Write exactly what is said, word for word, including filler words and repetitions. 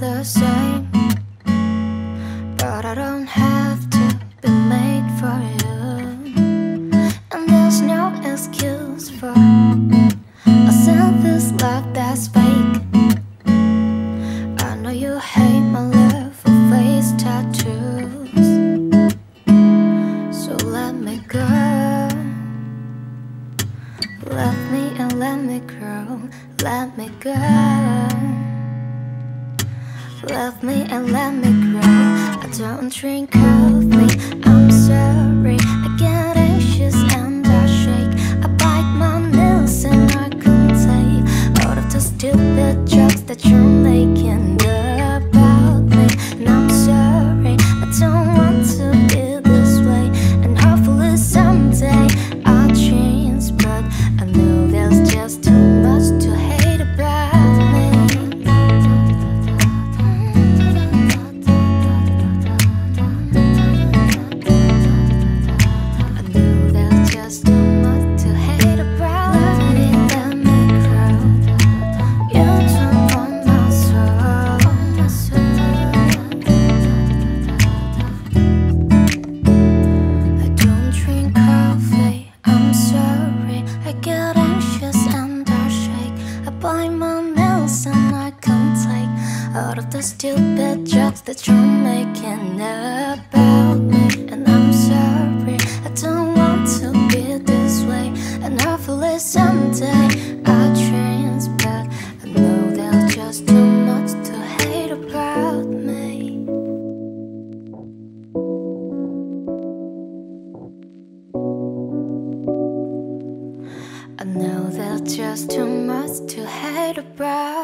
the same. But I don't have to be made for you, and there's no excuse for a selfish love that's fake. I know you hate my love for face tattoos, so let me go. Let me and let me grow. Let me go. Love me and let me grow. I don't drink coffee, I'm sorry. I get anxious and I shake. I bite my nails and I can't take all of the stupid jokes that you're making about me. And I'm sorry, I don't want to be this way. And hopefully someday I'll change, but I know there's just too much to hate about. All of the stupid jokes that you're making about me. And I'm sorry, I don't want to be this way. And hopefully someday I'll change, but I know there's just too much to hate about me. I know there's just too much to hate about me.